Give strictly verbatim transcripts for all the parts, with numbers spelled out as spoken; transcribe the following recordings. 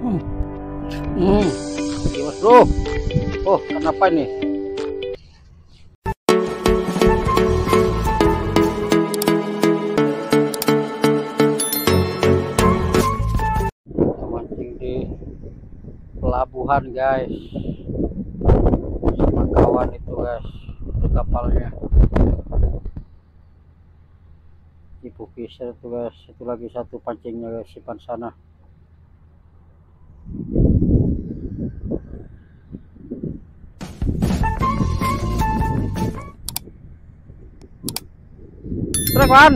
Hmm. Gimana bro? Oh, kenapa ini? Mancing di pelabuhan guys, sama kawan itu guys, kapalnya. Ibu Fisher itu guys, itu lagi satu pancingnya guys, simpan sana. Kawan,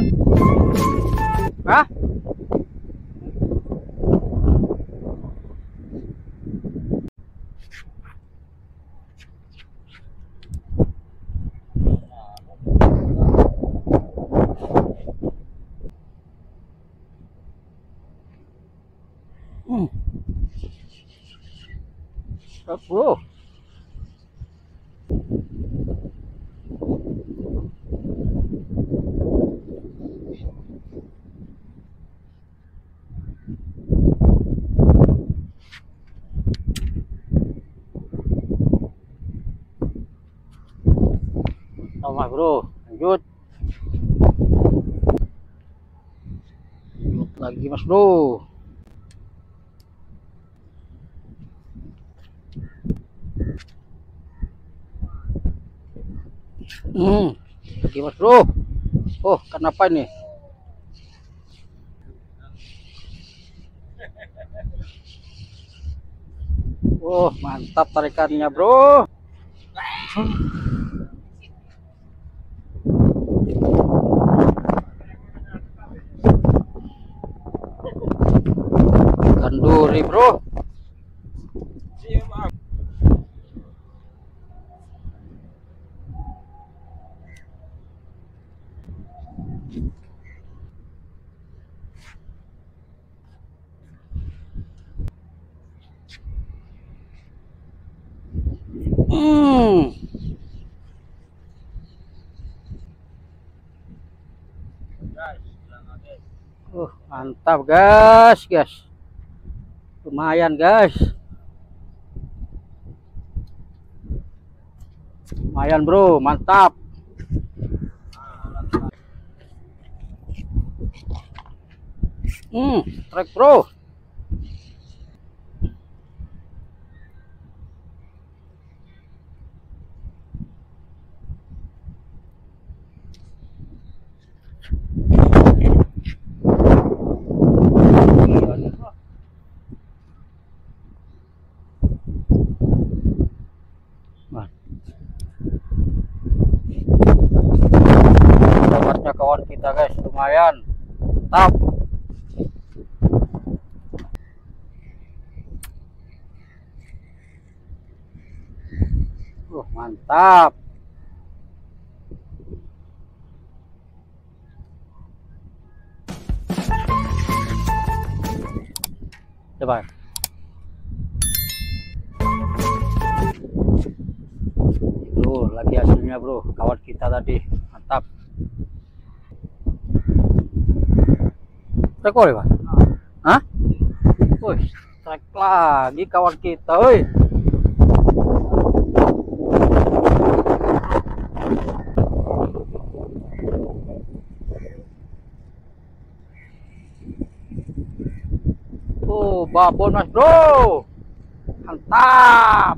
hah? Hmm. Up, bro. Sama bro, lanjut lanjut lagi mas bro. Hmm, lagi mas bro. Oh, kenapa ini? Oh, mantap tarikannya bro. Kenduri bro. Hmm. Uh, mantap guys, guys. Lumayan guys. Lumayan bro, mantap. Hmm, trek bro. Dapatnya kawan kita guys, lumayan mantap. Uh, mantap. Coba. Tuh, lagi hasilnya bro, kawan kita tadi mantap. Rekor ya, Pak? Hah? Woi, strike lagi kawan kita, woi. Oh, babon mas bro. Mantap.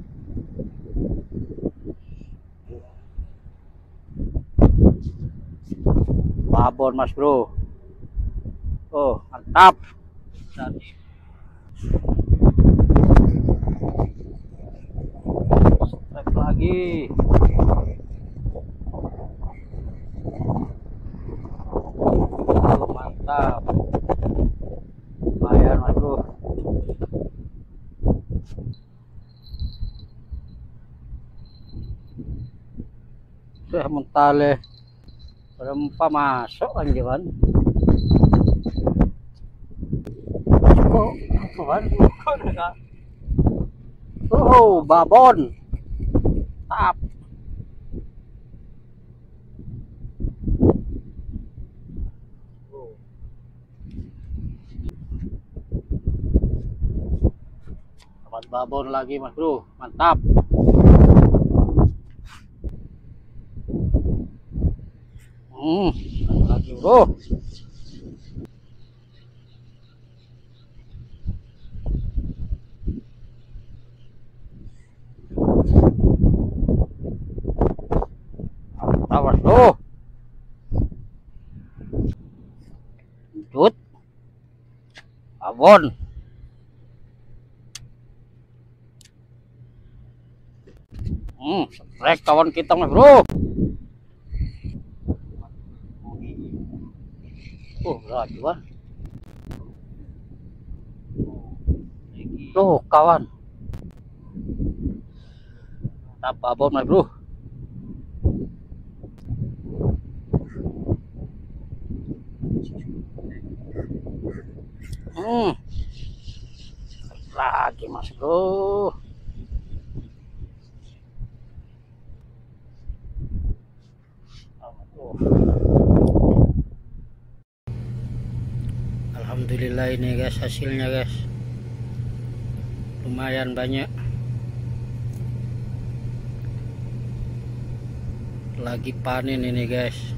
Babon mas bro. Oh, mantap. Strike lagi. Oh, mantap. Lumayan mas bro. Sudah mentale. Berempat masuk lagi kan. Oh, babon. Tap. Dapat babon lagi Mas Bro, mantap. Hmm, lagi Bro. Awas Bro. Lanjut. Babon. Hmm, strike kawan kita Mas Bro. Oh, lagi Bang. Tuh, kawan. Tap babon Mas Bro. Hmm. Lagi Mas Bro. Alhamdulillah ini guys hasilnya guys, lumayan banyak. Lagi panen ini guys.